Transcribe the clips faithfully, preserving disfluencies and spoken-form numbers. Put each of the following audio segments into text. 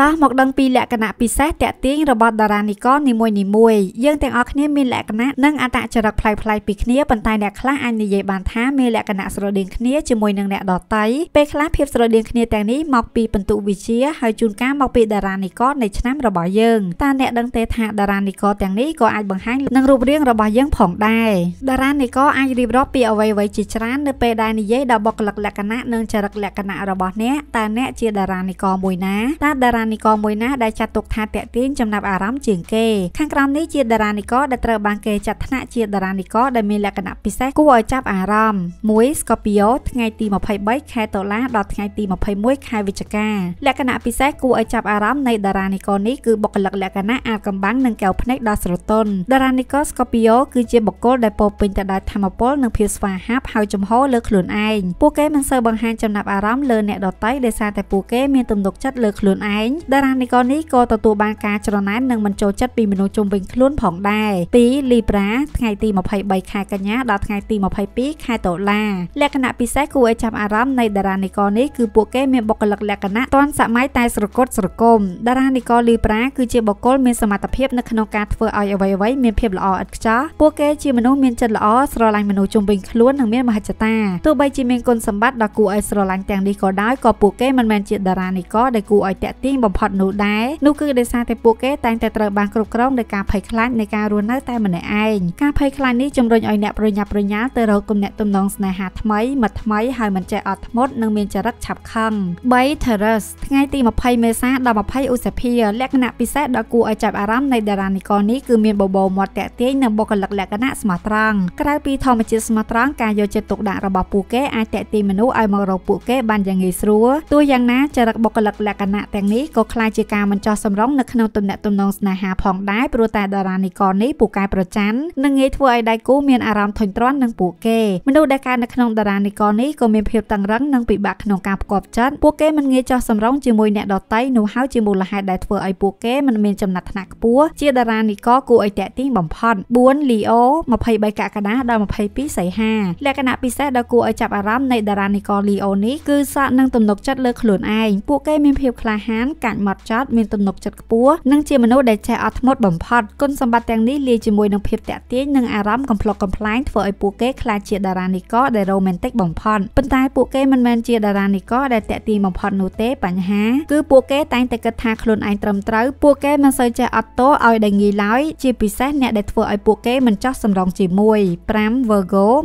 តោះមកដឹងពីលក្ខណៈពិសេសតាក់ទាញរបស់តារានិករនីមួយៗយើងទាំងអស់គ្នាមានលក្ខណៈនិងអត្តចរិតផ្លែៗពីគ្នាប៉ុន្តែអ្នកខ្លះអាចនិយាយបានថាមានលក្ខណៈស្រដៀងគ្នាជាមួយនឹងអ្នកដទៃពេលខ្លះភាពស្រដៀងគ្នាទាំងនេះមកពីពិន្ទុវិជ្ជាហើយជួនកាលមកពីតារានិករនៃឆ្នាំរបស់យើងតើអ្នកដឹងទេថាតារានិករទាំងនេះក៏អាចបង្ហាញនឹងរូបរាងរបស់យើងផងដែរតារានិករអាចរៀបរាប់ពីអ្វីៗជាច្រើននៅពេលដែលនិយាយដល់បុគ្គលិកលក្ខណៈនិងចរិតលក្ខណៈរបស់អ្នកតើអ្នកជាតារានិករមួយណាតើតារានិករមួយណាដែលចាត់ទុកថាតាក់ទាញចំណាប់អារម្មណ៍ជាងគេខាងក្រោមនេះជាតារានិករដែលត្រូវបានគេចាត់ថ្នាក់ជាតារានិករដែលមានលក្ខណៈពិសេសគួរឲ្យចាប់អារម្មណ៍មួយ Scorpio ថ្ងៃទីยี่สิบสาม ខែតុលាដល់ថ្ងៃទីยี่สิบยี่สิบเอ็ด ខែវិច្ឆិកាលក្ខណៈពិសេសគួរឲ្យចាប់អារម្មណ៍នៃតារានិករនេះគឺបុគ្គលិកលក្ខណៈអាចកំបាំងនឹងកែវភ្នែកដ៏ស្រទន់តារានិករ Scorpio គឺជាបុគ្គលដែលពោរពេញទៅដោយធម៌ពលនិងភាពស្វាហាប់ហើយចំហលើខ្លួនឯងពួកគេមិនសូវបង្ហាញចំណាប់អារម្មណ៍លើអ្នកដទៃដោយសារតែពួកគេមានទំនុកចិត្តលើខ្លួនឯងតារានិករនេះក៏ទទួលបានការច្រណែននិងមិនចូលចិត្តពីមនុស្សជុំវិញខ្លួនផងដែរពីLibra ថ្ងៃទីยี่สิบสาม ខែកញ្ញាដល់ថ្ងៃទីยี่สิบสอง ខែតុលាលក្ខណៈពិសេសគួរឲ្យចាប់អារម្មណ៍នៃតារានិករនេះគឺពួកគេមានបុគ្គលិកលក្ខណៈទាន់សម័យតែស្រគត់ស្រគំតារានិករ Libra គឺជាបុគ្គលមានសមត្ថភាពនៅក្នុងការធ្វើឲ្យអ្វីៗមានភាពល្អឥតខ្ចោះពួកគេជាមនុស្សមានចិត្តល្អស្រឡាញ់មនុស្សជុំវិញខ្លួននិងមានមហិច្ឆតាទោះបីជាមានគុណសម្បត្តិដ៏គួរឲ្យស្រឡាញ់ទាំងនេះក៏ដោយក៏ពួកគេមិនមែនជាតារានិករដែលគួរឲ្យតាក់ទាញបំផុតនោះដែរនោះគឺដោយសារតែពួកគេតែងតែត្រូវបានគ្រប់គ្រងដោយការភ័យខ្លាចនៃការរស់នៅតែម្នាក់ឯងការភ័យខ្លាចនេះជំរុញឲ្យអ្នកប្រញាប់ប្រញាល់ទៅរកគំនិតទំនងស្នេហាថ្មីមកថ្មីហើយមិនចេះអត់ធ្មត់និងមានចរិតឆាប់ខឹងបី Taurus ថ្ងៃទីยี่สิบเมษายនដល់ยี่สิบឧសភាលក្ខណៈពិសេសដ៏គួរឲ្យចាប់អារម្មណ៍នៃតារានិករនេះគឺមានបបោមាត់តាក់ទាញនិងបុគ្គលិកលក្ខណៈស្មោះត្រង់ក្រៅពីធម្មជាតិស្មោះត្រង់ការយកចិត្តទុកដាក់របស់ពួកគេអាចតាក់ទាញមនុស្សឲ្យមករកពួកគេបានយ៉ាងងាយស្រួលទោះយ៉ាងណាចរិតបុគ្គលិកលក្ខណៈទាំងនេះក៏ខ្លាចជាការមិនចោះសម្រុងនៅក្នុងទំនាក់ទំនងស្នេហាផងដែរព្រោះតែតារានិករនេះពូកែប្រច័ណ្ឌនិងងាយធ្វើឲ្យដៃគូមានអារម្មណ៍ធុញទ្រាន់នឹងពួកគេមនុស្សដែលកើតនៅក្នុងតារានិករនេះក៏មានភាពតឹងរ៉ឹងនិងពិបាកក្នុងការផ្គាប់ចិត្តពួកគេមិនងាយចោះសម្រុងជាមួយអ្នកដទៃនោះហើយជាមូលហេតុដែលធ្វើឲ្យពួកគេមិនមានចំណាត់ថ្នាក់ខ្ពស់ជាតារានិករគួរឲ្យតាក់ទាញបំផុតสี่ Leo ยี่สิบสาม កក្កដាដល់ยี่สิบสอง សីហាលក្ខណៈពិសេសដ៏គួរឲ្យចាប់អារម្មណ៍នៃតារានិករ Leo នេះគឺស័ក្តិនឹងទំនុកចិត្តលើខ្លួនឯងពួកគេមានភាពក្លាហានកាច់មាត់ចត់មានទំនុកចិត្តខ្ពស់និងជាមនុស្សដែលចេះអត់ធ្មត់បំផុតគុណសម្បត្តិទាំងនេះលាយជាមួយនឹងភាពតាក់ទាញនិងអារម្មណ៍កំប្លុកកំប្លែងធ្វើឲ្យពួកគេក្លាយជាតារានិករដែលរ៉ូមែនទិកបំផុតប៉ុន្តែពួកគេមិនមែនជាតារានិករដែលតាក់ទាញបំផុតនោះទេបញ្ហាគឺពួកគេតែងតែគិតថាខ្លួនឯងត្រឹមត្រូវពួកគេមិនសូវចេះអត់ទោសឲ្យដែលងាយឡើយជាពិសេសអ្នកដែលធ្វើឲ្យពួកគេមិនចោះសម្រុងជាមួយห้า Virgo ยี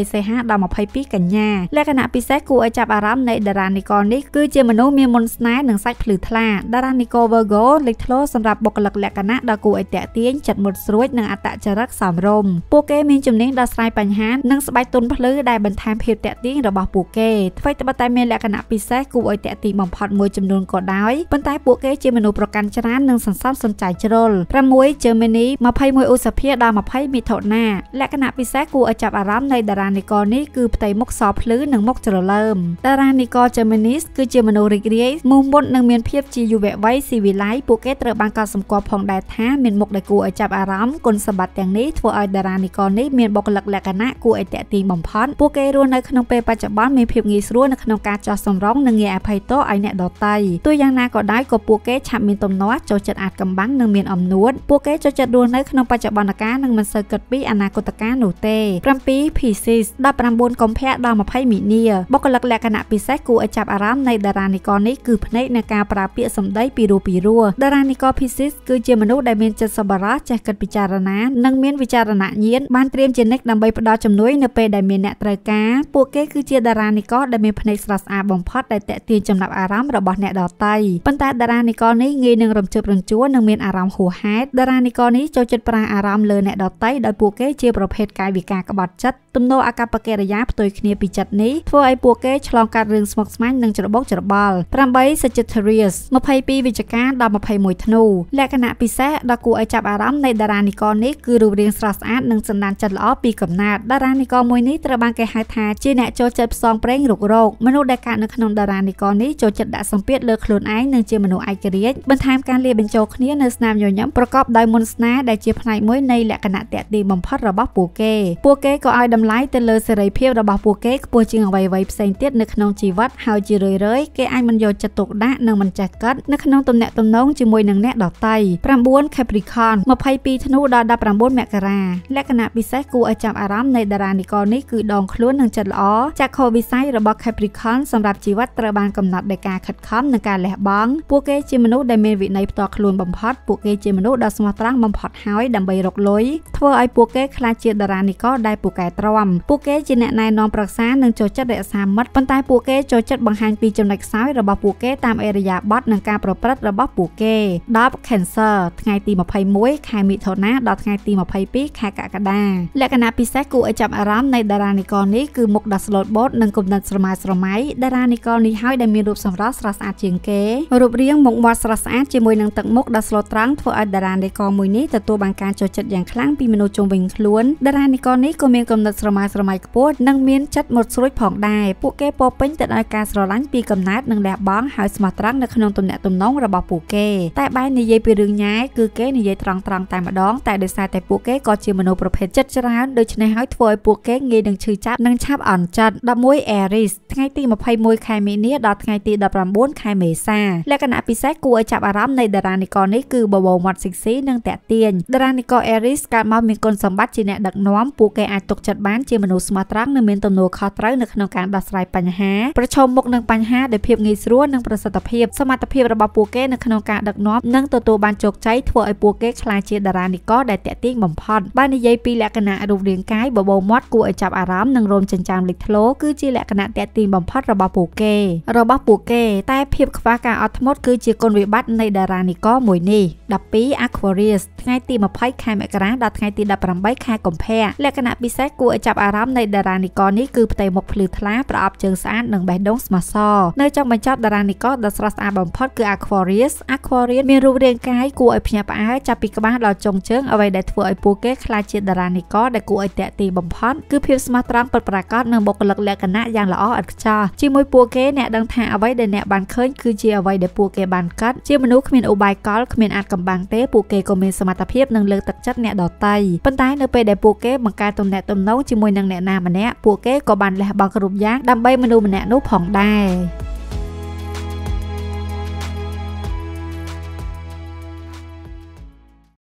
่สิบสาม សីហាដល់ยี่สิบสอง កញ្ញាលក្ខណៈពិសេសគួរឲ្យចាប់អារម្មណ៍នៃតារានិករនេះគឺជាមនុស្សមានមន្តស្នេហ៍និងសាច់ភ្លឺថ្លាតារានិករ Virgo លេចធ្លោសម្រាប់បុគ្គលិកលក្ខណៈដ៏គួរឲ្យតាក់ទាញចិត្តមុតស្រួចនិងអត្តចរិតសមរម្យពួកគេមានជំនាញដោះស្រាយបញ្ហានិងស្បែកទន់ភ្លឺដែលបន្ថែមភាពតាក់ទាញរបស់ពួកគេអ្វីត្បិតតែមានលក្ខណៈពិសេសគួរឲ្យតាក់ទាញបំផុតមួយចំនួនក៏ដោយប៉ុន្តែពួកគេជាមនុស្សប្រកាន់ច្រើននិងសន្សំសំចៃជ្រុលប្រាំមួយ Gemini ยี่สิบเอ็ด ឧសភាដល់ยี่สิบ មិថុនាលក្ខណៈពិសេសគួរឲ្យចាប់អារម្មណ៍នៃតារានិករនេះគឺផ្ទៃមុខសភ្លឺនិងមុខជ្រលើមតារានិករ Gemini គឺជាមនុស្សរីករាយមុំមុតនិងមានភាពជាយុវវ័យស៊ីវិល័យពួកគេត្រូវបានកត់សម្គាល់ផងដែរថាមានមុខដែលគួរឲ្យចាប់អារម្មណ៍គុណសម្បត្តិទាំងនេះធ្វើឲ្យតារានិករនេះមានបុគ្គលិកលក្ខណៈគួរឲ្យតាក់ទាញបំផុតពួកគេរស់នៅក្នុងពេលបច្ចុប្បន្នមានភាពងាយស្រួលនៅក្នុងការចោះសម្រុងនិងងាយអភ័យទោសឲ្យអ្នកដទៃទោះយ៉ាងណាក៏ដោយក៏ពួកគេឆាប់មានទំនាស់ចូលចិត្តអាចកំបាំងនិងមានអំណួតពួកគេចូលចិត្តរស់នៅក្នុងបច្ចុប្បន្នកាលនិងមិនសូវគិតពីអនាគតកាលនោះទេប្រាំពីរ Pisces สิบเก้า កុម្ភៈដល់ยี่สิบ មីនាបុគ្គលិកលក្ខណៈពិសេសគួរឲ្យចាប់អារម្មណ៍នៃតារានិករនេះគឺភ្នែកនៃការប្រើពាក្យសម្ដីពីរោះពីរោះតារានិករ Pisces គឺជាមនុស្សដែលមានចិត្តសប្បុរសចេះគិតពិចារណានិងមានវិចារណញ្ញាណបានត្រៀមជានិច្ចដើម្បីផ្ដល់ជំនួយនៅពេលដែលមានអ្នកត្រូវការពួកគេគឺជាតារានិករដែលមានភ្នែកស្រស់ស្អាតបំផុតដែលទាក់ទាញចំណាប់អារម្មណ៍របស់អ្នកដទៃប៉ុន្តែតារានិករនេះងាយនឹងរំជើបរំជួលនិងមានអារម្មណ៍ហួសហេតុតារានិករនេះចូលចិត្តប្រាអារម្មណ៍លើអ្នកដទៃដោយពួកគេជាប្រភេទកាយវិការក្បត់ចិត្តទំនោរអាកប្បកិរិយាផ្ទុយគ្នាពីចិត្តនេះធ្វើឲ្យពួកគេឆ្លងកាត់រឿងស្មុគស្មាញនិងច្របូកច្របល់ប្រាំបី Sagittarius ยี่สิบสอง វិច្ឆិកាដល់ยี่สิบสาม ធ្នូលក្ខណៈពិសេសដ៏គួរឲ្យចាប់អារម្មណ៍នៃតារានិករនេះគឺរូបរាងស្រស់ស្អាតនិងសន្តានចិត្តល្អពីកំណើតតារានិករមួយនេះត្រូវបានគេហៅថាជាអ្នកចូលចិត្តផ្សងព្រេងរុករកមនុស្សដែលកើតនៅក្នុងតារានិករនេះចូលចិត្តដាក់សម្ពាធលើខ្លួនឯងនិងជាមនុស្សឯករាជ្យបន្ថែមការលាយបញ្ចូលគ្នានៅស្នាមញញឹមប្រកបដោយមន្តស្នេហ៍ដែលជាផ្នែកមួយនៃលក្ខណៈតាក់ទាញបំផុតរបស់ពួកគេពួកគេក៏ឲ្យ đầm lái tên lơ sẽ lấy phiêu đã bảo phù kế bùa chừng ở vầy vầy xanh tiết nước nông chỉ vắt hào chỉ rơi rơi cái ai mình vô chặt tục đá nâng mình chặt cất nước nông tôm nẹt tôm nóng chỉ môi nâng nẹt đỏ tay pram bốn Capricorn mà pay pi thanu đo đa pram bốn mẹ cà ra lẽ cả nạp bị sai cua ở chạm aram này đà ra nị con ấy cứ đòn khluôn nâng chặt lỏ chặt khô bị sai rồi bảo Capricorn sầm rạp chỉ vắt tờ bàn cầm nọt đại ca khật khóm nâng ca lẻ bóng bùa kế chỉ mình đại men vị này tọa khluôn bầm phật bùa kế chỉ mình đo sầm trăng bầm phật hói đầm bay rọc lối thưa ai bùa kế khai chia đà ra nị con đại bùa kế trầm bùa kế chỉ nẹt này non bạc sáng nâng cho chất đại sa mất vận tải bùa kế cho chất bằng hàng pi chấm lệch sói rồi bảo bùa kế tam area bot nâng ca pro prất rồi bảo bùa kế đáp Cancer ngày tì mà pay muối khai mị thọ ná đọt ngày tì mà pay pít khai cả cả đa lẽ cả nạp pi sai cua ở chạm aram này đà ra nị con ấy cứ một đặt slot bot nâng cùng đặt sầm mai sầm máy đà ra nị con ấy hói đại miền rụp sầm rác sạt sạt chiềng kế rụp riêng một bọt sạt sạt chỉ môi nâng tận một đặt slot trắng thua ở đà ra nị con môi ní từ tua bằng can cho chất dạng kháng pi menu trung bình luôn đà ra nị con ấy còn miền cùng đặt sầm mai sầm máy bot nâng miền chất một suối phẳng đài bùa kế po pính tận ai ca sờ lánh pi cầm nát nâng đẹp bóng hói sầm trắng nâng không tụm nẹt tụm nóng rồi bảo bùa kế tại bài này dây pi đường nhái cứ kế này dây trăng trăng tại mà đón tại đời xa tại bùa kế coi chiều menu pro phết chất chả hạn đời này hói thổi bùa kế nghe đằng chửi chát nâng cháp ẩn chặt đập mũi Aries ngày tì mà phay mũi khai mị nia đọt ngày tì đập làm bốn khai mị xa lẽ cả nạp pi xét cua chạm aram này đà ra này con ấy cứ bầu bầu mọt xịt xí nâng tẹt tiền đà ra này con Aries cả mau miền con sầm bát chỉ nẹt đằng nóm bùa kế ai tục chặt bán chiều menu smart trăng nâng miền tầm nô khó trắng nâng nông cạn đọt sài pành háประชมมุกนางปัญหาเดเพียบงี้สร้วนนางประสิทธิภาพสมรรถภาพระบบปูเก้นขนมกาดักน้อมนั่งตัวตัวบานโจกใจทั่วไอปูเก้คลายเชียดารานิก็ได้แต่ติ้งบ่มพอดบ้านในยัยปีแหลกขณะรูปเรียงกายบ่บ่มอดกูไอจับอารามนางรวมจันจามลิทโลคือจีแหลกขณะแต่ติ้งบ่มพอดระบบปูเก้ระบบปูเก้แต่เพียบคว้าการอัตมดคือจีกลวิบัติในดารานิก็มวยนี่ดับปีอควาเรียสไงตีมาไพ่แคมเอกระดับไงตีดับปรำใบแคกลมแพะแหลกขณะปีแซกูไอจับอารามในดารานิก็นี่คือเตะหมกพลืทล้าประอบเชิงสะอาดนางใบดงมาซอในจังบรรจับดารานิก็ดัสรัสอาบอมพอดคือ Aquarius Aquarius มีรูปเรียงกายกูไอพญาปะอาจับปีกบ้านเราจงเชิงเอาไว้ได้ทั่วไอปูเก้คลายเชียดารานิก็ได้กูไอแตะตีบอมพอดคือเพียบสมาร์ตรังเปิดประกาศนางบกหลักแหลกกันนะอย่างละอ้ออัดจ้าจีมวยปูเก้เนี่ยดังแทงเอาไว้ได้เนี่ยบานเคินคือจีเอาไว้ได้ปูเก้บานกัดจีมนุษย์เมียนอุบายกอลเมียนอาจกำบังเต้ปูเก้ก็เมียนสมาร์ตเพียบนางเลือกตัดจัดเนี่ยดอกไตปัญไตเนยไปได้ปูเก้บังการตุ่มเนี่ยตุ่มน้องจีมวยนางเนี่ยนามันเนี่ยปูเก้ก็บานแหลกบางกระดูกยักษ์ดำใบมนุษย์มันเนี่ยนุผ่องได้